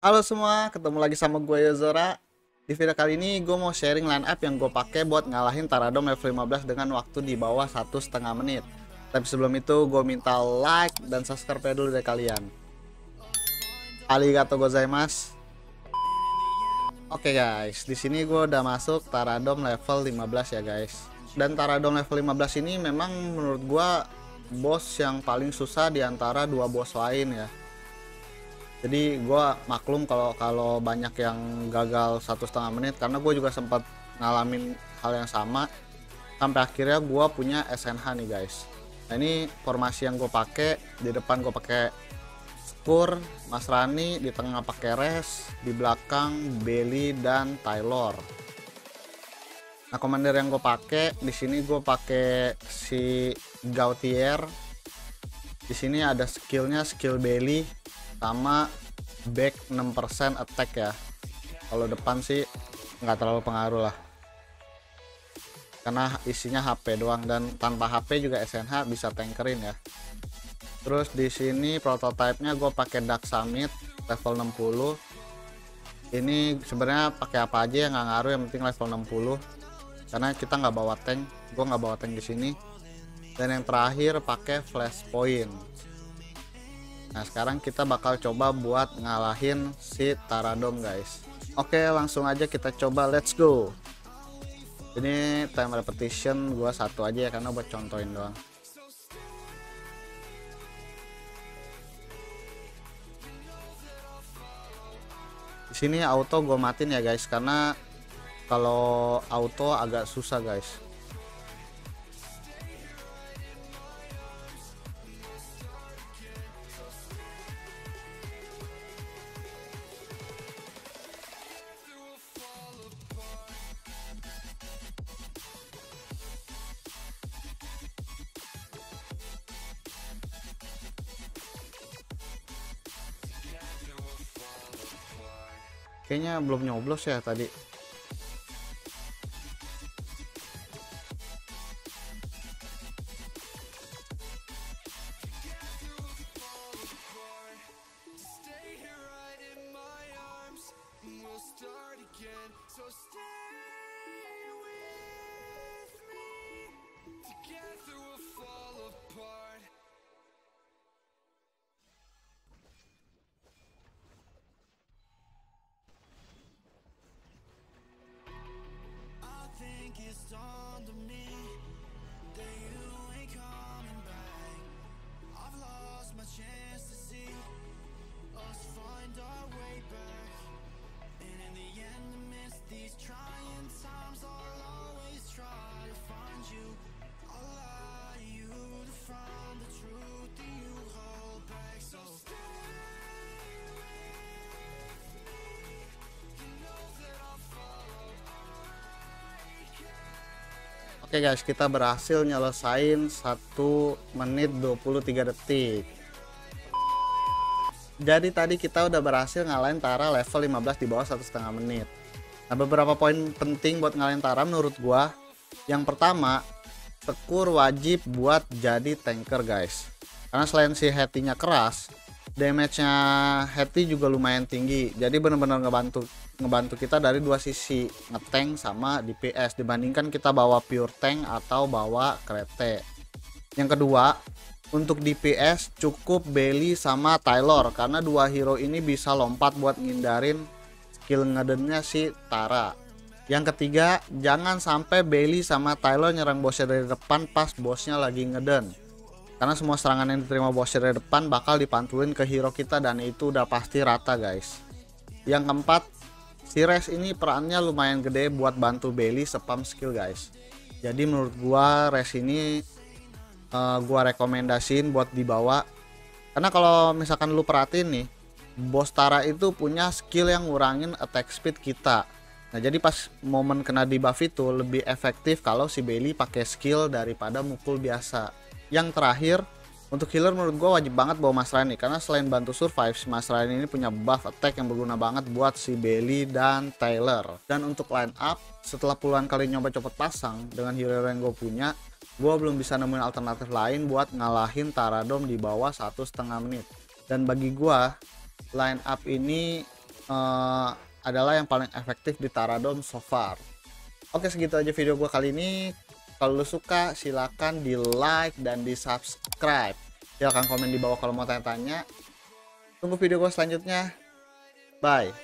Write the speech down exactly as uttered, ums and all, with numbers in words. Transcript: Halo semua, ketemu lagi sama gue Yozora. Di video kali ini gue mau sharing line up yang gue pakai buat ngalahin Tara Dome level lima belas dengan waktu di bawah satu setengah menit. Tapi sebelum itu gue minta like dan subscribe dulu dari kalian. Arigatou gozaimasu. Oke guys, di sini gue udah masuk Tara Dome level lima belas ya guys. Dan Tara Dome level lima belas ini memang menurut gue boss yang paling susah di antara dua boss lain ya. Jadi gue maklum kalau kalau banyak yang gagal satu setengah menit, karena gue juga sempat ngalamin hal yang sama sampai akhirnya gue punya S N H nih guys. Nah, ini formasi yang gue pakai. Di depan gue pakai Spur, Mas Rani, di tengah pakai Res, di belakang Belly dan Taylor. Nah, komander yang gue pakai di sini gue pakai si Gautier. Di sini ada skillnya skill Belly sama back enam persen attack ya. Kalau depan sih nggak terlalu pengaruh lah, karena isinya H P doang, dan tanpa H P juga S N H bisa tankerin ya. Terus di sini prototipenya gue pakai Dark Summit level enam puluh. Ini sebenarnya pakai apa aja yang nggak ngaruh, yang penting level enam puluh, karena kita nggak bawa tank. Gue nggak bawa tank di sini. Dan yang terakhir pakai flash point. Nah, sekarang kita bakal coba buat ngalahin si Tara Dome guys. Oke, langsung aja kita coba, let's go. Ini time repetition gua satu aja ya, karena buat contohin doang. Di sini auto gua matiin ya guys, karena kalau auto agak susah guys. Kayaknya belum nyoblos ya tadi. Oke okay guys, kita berhasil nyelesain satu menit dua puluh tiga detik. Jadi tadi kita udah berhasil ngalahin Tara level lima belas di bawah satu setengah menit. Nah, beberapa poin penting buat ngalahin Tara menurut gua. Yang pertama, Tekur wajib buat jadi tanker guys. Karena selain si Hattie-nya keras, damage-nya Hattie juga lumayan tinggi. Jadi bener-bener ngebantu ngebantu kita dari dua sisi, ngetank sama D P S, dibandingkan kita bawa pure tank atau bawa kereta. Yang kedua, untuk D P S cukup Belly sama Taylor, karena dua hero ini bisa lompat buat ngindarin skill ngedennya si Tara. Yang ketiga, jangan sampai Belly sama Taylor nyerang bosnya dari depan pas bosnya lagi ngeden, karena semua serangan yang diterima bosnya dari depan bakal dipantulin ke hero kita, dan itu udah pasti rata guys. Yang keempat, si Res ini perannya lumayan gede buat bantu Belly spam skill guys. Jadi menurut gua Res ini uh, gua rekomendasiin buat dibawa, karena kalau misalkan lu perhatiin nih, bos Tara itu punya skill yang ngurangin attack speed kita. Nah, jadi pas momen kena debuff itu lebih efektif kalau si Belly pakai skill daripada mukul biasa. Yang terakhir, untuk healer menurut gue wajib banget bawa Mas Rani, karena selain bantu survive, si Mas Rani ini punya buff attack yang berguna banget buat si Belly dan Taylor. Dan untuk line up, setelah puluhan kali nyoba copot pasang dengan healer yang gue punya, gue belum bisa nemuin alternatif lain buat ngalahin Tara Dome di bawah satu setengah menit. Dan bagi gue, line up ini uh, adalah yang paling efektif di Tara Dome so far. Oke, segitu aja video gue kali ini. Kalau lo suka silakan di like dan di subscribe. Silahkan komen di bawah kalau mau tanya-tanya. Tunggu video gue selanjutnya. Bye.